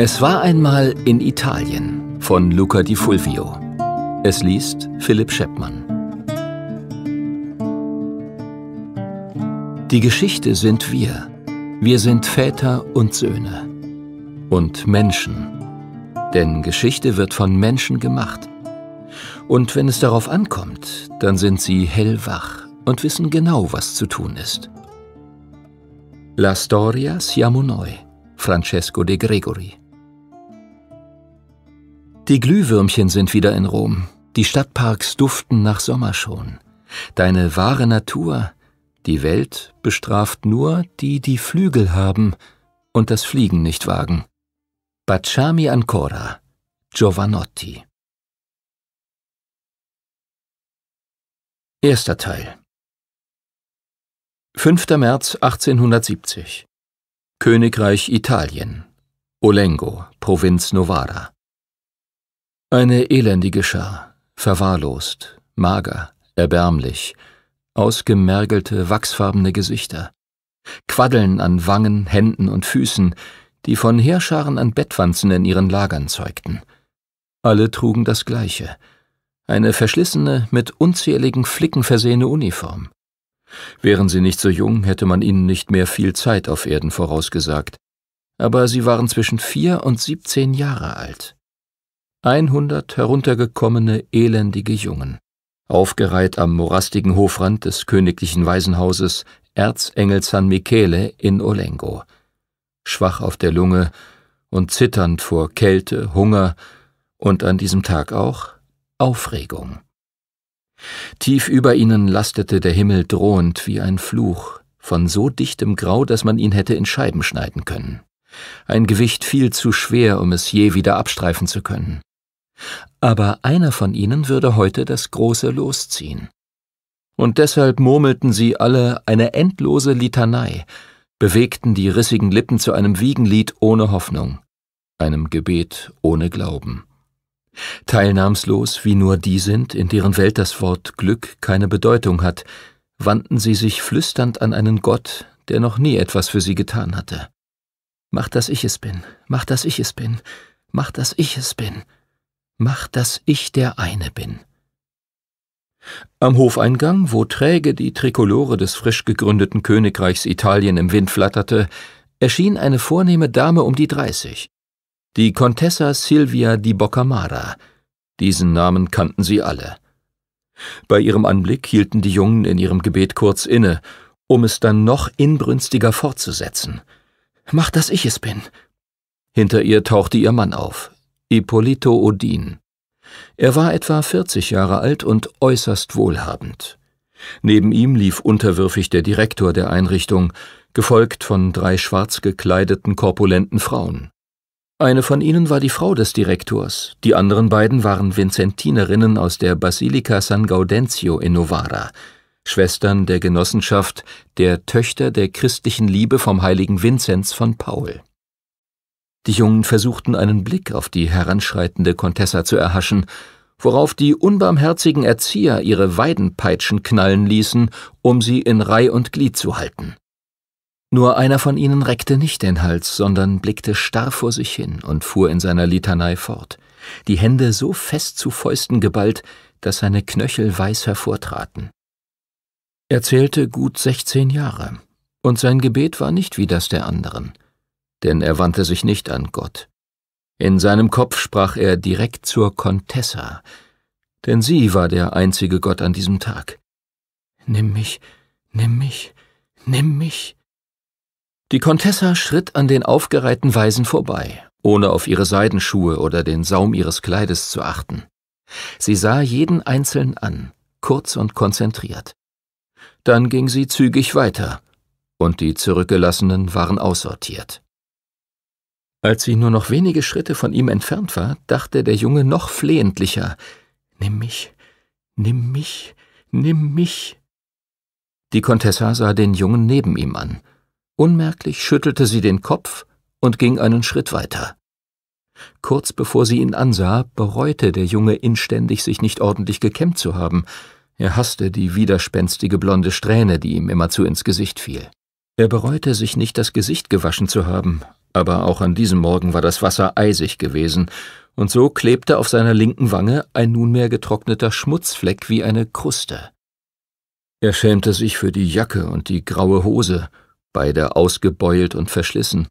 Es war einmal in Italien von Luca di Fulvio. Es liest Philipp Schepmann. Die Geschichte sind wir. Wir sind Väter und Söhne. Und Menschen. Denn Geschichte wird von Menschen gemacht. Und wenn es darauf ankommt, dann sind sie hellwach und wissen genau, was zu tun ist. La storia siamo noi, Francesco de Gregori. Die Glühwürmchen sind wieder in Rom. Die Stadtparks duften nach Sommer schon. Deine wahre Natur, die Welt, bestraft nur die, die Flügel haben und das Fliegen nicht wagen. Baciami ancora, Giovannotti. Erster Teil. 5. März 1870. Königreich Italien. Olengo, Provinz Novara. Eine elendige Schar, verwahrlost, mager, erbärmlich, ausgemergelte, wachsfarbene Gesichter, Quaddeln an Wangen, Händen und Füßen, die von Heerscharen an Bettwanzen in ihren Lagern zeugten. Alle trugen das Gleiche, eine verschlissene, mit unzähligen Flicken versehene Uniform. Wären sie nicht so jung, hätte man ihnen nicht mehr viel Zeit auf Erden vorausgesagt, aber sie waren zwischen 4 und 17 Jahre alt. 100 heruntergekommene, elendige Jungen, aufgereiht am morastigen Hofrand des königlichen Waisenhauses Erzengel San Michele in Olengo, schwach auf der Lunge und zitternd vor Kälte, Hunger und an diesem Tag auch Aufregung. Tief über ihnen lastete der Himmel drohend wie ein Fluch, von so dichtem Grau, dass man ihn hätte in Scheiben schneiden können. Ein Gewicht viel zu schwer, um es je wieder abstreifen zu können. Aber einer von ihnen würde heute das große Los ziehen. Und deshalb murmelten sie alle eine endlose Litanei, bewegten die rissigen Lippen zu einem Wiegenlied ohne Hoffnung, einem Gebet ohne Glauben. Teilnahmslos, wie nur die sind, in deren Welt das Wort Glück keine Bedeutung hat, wandten sie sich flüsternd an einen Gott, der noch nie etwas für sie getan hatte. »Mach, dass ich es bin, mach, dass ich es bin, mach, dass ich es bin, mach, dass ich der eine bin.« Am Hofeingang, wo träge die Trikolore des frisch gegründeten Königreichs Italien im Wind flatterte, erschien eine vornehme Dame um die 30, die Contessa Silvia di Boccamara. Diesen Namen kannten sie alle. Bei ihrem Anblick hielten die Jungen in ihrem Gebet kurz inne, um es dann noch inbrünstiger fortzusetzen. »Mach, dass ich es bin!« Hinter ihr tauchte ihr Mann auf, Ippolito Odin. Er war etwa 40 Jahre alt und äußerst wohlhabend. Neben ihm lief unterwürfig der Direktor der Einrichtung, gefolgt von 3 schwarz gekleideten, korpulenten Frauen. Eine von ihnen war die Frau des Direktors, die anderen beiden waren Vinzentinerinnen aus der Basilika San Gaudenzio in Novara, Schwestern der Genossenschaft der Töchter der christlichen Liebe vom heiligen Vinzenz von Paul. Die Jungen versuchten einen Blick auf die heranschreitende Contessa zu erhaschen, worauf die unbarmherzigen Erzieher ihre Weidenpeitschen knallen ließen, um sie in Reih und Glied zu halten. Nur einer von ihnen reckte nicht den Hals, sondern blickte starr vor sich hin und fuhr in seiner Litanei fort, die Hände so fest zu Fäusten geballt, dass seine Knöchel weiß hervortraten. Er zählte gut 16 Jahre, und sein Gebet war nicht wie das der anderen, denn er wandte sich nicht an Gott. In seinem Kopf sprach er direkt zur Contessa, denn sie war der einzige Gott an diesem Tag. »Nimm mich, nimm mich, nimm mich!« Die Contessa schritt an den aufgereihten Waisen vorbei, ohne auf ihre Seidenschuhe oder den Saum ihres Kleides zu achten. Sie sah jeden einzeln an, kurz und konzentriert. Dann ging sie zügig weiter, und die Zurückgelassenen waren aussortiert. Als sie nur noch wenige Schritte von ihm entfernt war, dachte der Junge noch flehentlicher, »Nimm mich, nimm mich, nimm mich!« Die Contessa sah den Jungen neben ihm an. Unmerklich schüttelte sie den Kopf und ging einen Schritt weiter. Kurz bevor sie ihn ansah, bereute der Junge inständig, sich nicht ordentlich gekämmt zu haben. Er hasste die widerspenstige blonde Strähne, die ihm immerzu ins Gesicht fiel. Er bereute, sich nicht das Gesicht gewaschen zu haben, aber auch an diesem Morgen war das Wasser eisig gewesen, und so klebte auf seiner linken Wange ein nunmehr getrockneter Schmutzfleck wie eine Kruste. Er schämte sich für die Jacke und die graue Hose, beide ausgebeult und verschlissen,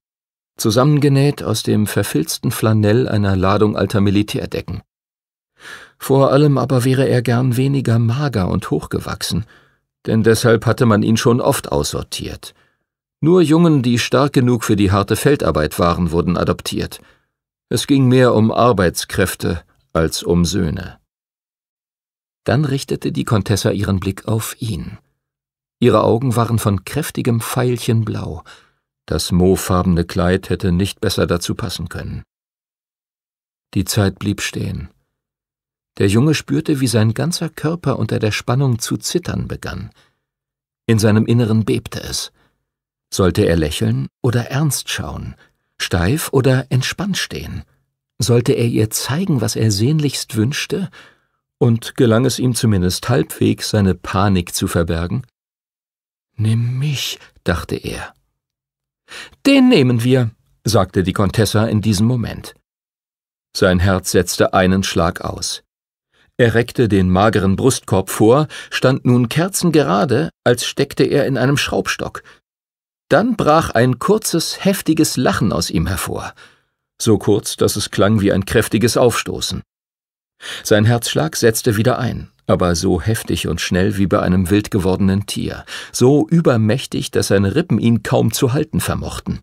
zusammengenäht aus dem verfilzten Flanell einer Ladung alter Militärdecken. Vor allem aber wäre er gern weniger mager und hochgewachsen, denn deshalb hatte man ihn schon oft aussortiert. Nur Jungen, die stark genug für die harte Feldarbeit waren, wurden adoptiert. Es ging mehr um Arbeitskräfte als um Söhne. Dann richtete die Contessa ihren Blick auf ihn. Ihre Augen waren von kräftigem Veilchenblau. Das mohfarbene Kleid hätte nicht besser dazu passen können. Die Zeit blieb stehen. Der Junge spürte, wie sein ganzer Körper unter der Spannung zu zittern begann. In seinem Inneren bebte es. Sollte er lächeln oder ernst schauen, steif oder entspannt stehen? Sollte er ihr zeigen, was er sehnlichst wünschte? Und gelang es ihm zumindest halbwegs, seine Panik zu verbergen? »Nimm mich«, dachte er. »Den nehmen wir«, sagte die Contessa in diesem Moment. Sein Herz setzte einen Schlag aus. Er reckte den mageren Brustkorb vor, stand nun kerzengerade, als steckte er in einem Schraubstock. Dann brach ein kurzes, heftiges Lachen aus ihm hervor. So kurz, dass es klang wie ein kräftiges Aufstoßen. Sein Herzschlag setzte wieder ein, aber so heftig und schnell wie bei einem wild gewordenen Tier, so übermächtig, dass seine Rippen ihn kaum zu halten vermochten.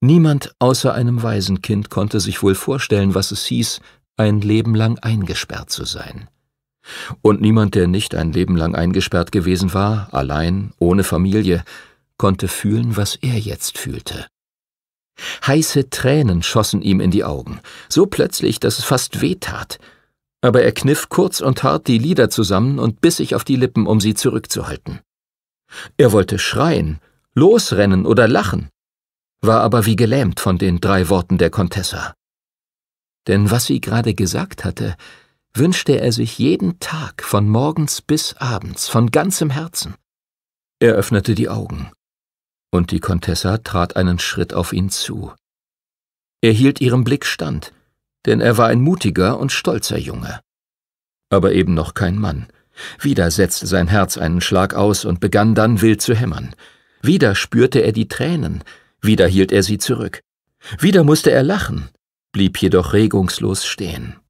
Niemand außer einem Waisenkind konnte sich wohl vorstellen, was es hieß, ein Leben lang eingesperrt zu sein. Und niemand, der nicht ein Leben lang eingesperrt gewesen war, allein, ohne Familie, konnte fühlen, was er jetzt fühlte. Heiße Tränen schossen ihm in die Augen, so plötzlich, dass es fast wehtat. Aber er kniff kurz und hart die Lider zusammen und biss sich auf die Lippen, um sie zurückzuhalten. Er wollte schreien, losrennen oder lachen, war aber wie gelähmt von den 3 Worten der Contessa. Denn was sie gerade gesagt hatte, wünschte er sich jeden Tag, von morgens bis abends, von ganzem Herzen. Er öffnete die Augen, und die Contessa trat einen Schritt auf ihn zu. Er hielt ihrem Blick stand, denn er war ein mutiger und stolzer Junge. Aber eben noch kein Mann. Wieder setzte sein Herz einen Schlag aus und begann dann wild zu hämmern. Wieder spürte er die Tränen, wieder hielt er sie zurück. Wieder musste er lachen, blieb jedoch regungslos stehen.